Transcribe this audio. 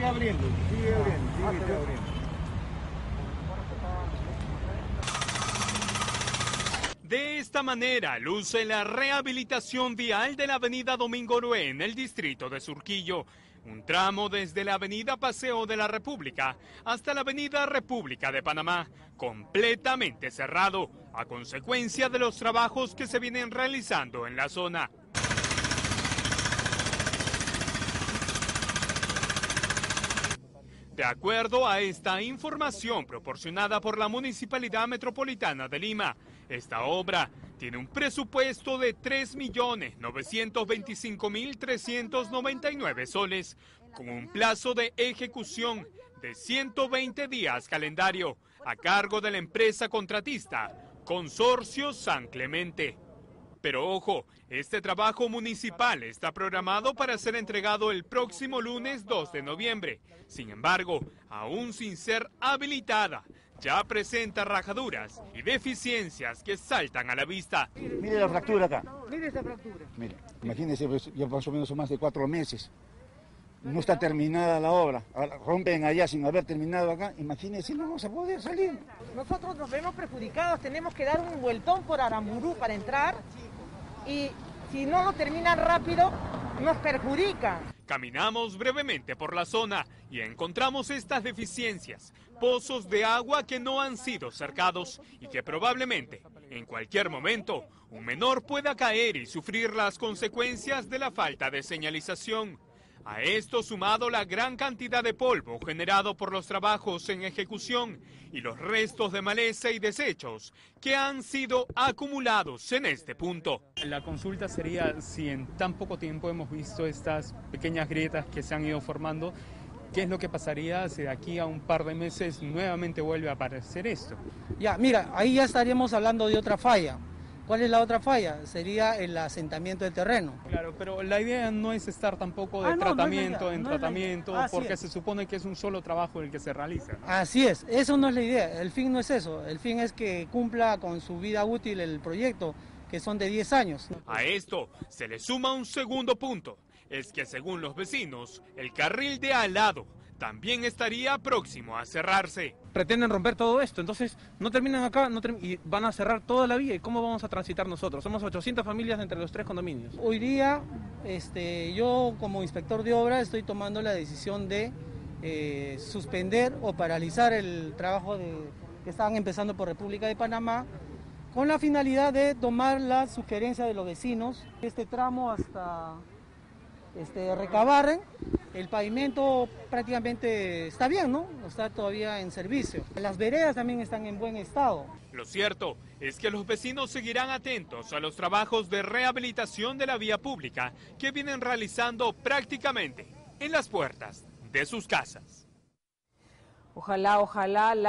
Sigue abriendo. De esta manera luce la rehabilitación vial de la avenida Domingo Orué en el distrito de Surquillo. Un tramo desde la avenida Paseo de la República hasta la avenida República de Panamá, completamente cerrado a consecuencia de los trabajos que se vienen realizando en la zona. De acuerdo a esta información proporcionada por la Municipalidad Metropolitana de Lima, esta obra tiene un presupuesto de 3.925.399 soles, con un plazo de ejecución de 120 días calendario, a cargo de la empresa contratista Consorcio San Clemente. Pero ojo, este trabajo municipal está programado para ser entregado el próximo lunes 2 de noviembre. Sin embargo, aún sin ser habilitada, ya presenta rajaduras y deficiencias que saltan a la vista. Mire la fractura acá. Mire esa fractura. Mire, imagínense, ya más o menos son más de 4 meses. No está terminada la obra. Ahora rompen allá sin haber terminado acá. Imagínense, no vamos a poder salir. Nosotros nos vemos perjudicados. Tenemos que dar un vueltón por Aramurú para entrar. Y si no lo terminan rápido, nos perjudica. Caminamos brevemente por la zona y encontramos estas deficiencias, pozos de agua que no han sido cercados y que probablemente en cualquier momento un menor pueda caer y sufrir las consecuencias de la falta de señalización. A esto sumado la gran cantidad de polvo generado por los trabajos en ejecución y los restos de maleza y desechos que han sido acumulados en este punto. La consulta sería si en tan poco tiempo hemos visto estas pequeñas grietas que se han ido formando, ¿qué es lo que pasaría si de aquí a un par de meses nuevamente vuelve a aparecer esto? Ya, mira, ahí ya estaríamos hablando de otra falla. ¿Cuál es la otra falla? Sería el asentamiento del terreno. Claro, pero la idea no es estar tampoco de tratamiento, porque se supone que es un solo trabajo el que se realiza, ¿no? Así es, eso no es la idea, el fin no es eso, el fin es que cumpla con su vida útil el proyecto, que son de 10 años. A esto se le suma un segundo punto, es que según los vecinos, el carril de al lado también estaría próximo a cerrarse. Pretenden romper todo esto, entonces no terminan acá y van a cerrar toda la vía. ¿Y cómo vamos a transitar nosotros? Somos 800 familias entre los 3 condominios. Hoy día yo como inspector de obra estoy tomando la decisión de suspender o paralizar el trabajo que estaban empezando por República de Panamá, con la finalidad de tomar la sugerencia de los vecinos. Este tramo hasta Recabarren, el pavimento prácticamente está bien, ¿no? Está todavía en servicio. Las veredas también están en buen estado. Lo cierto es que los vecinos seguirán atentos a los trabajos de rehabilitación de la vía pública que vienen realizando prácticamente en las puertas de sus casas. Ojalá, ojalá la...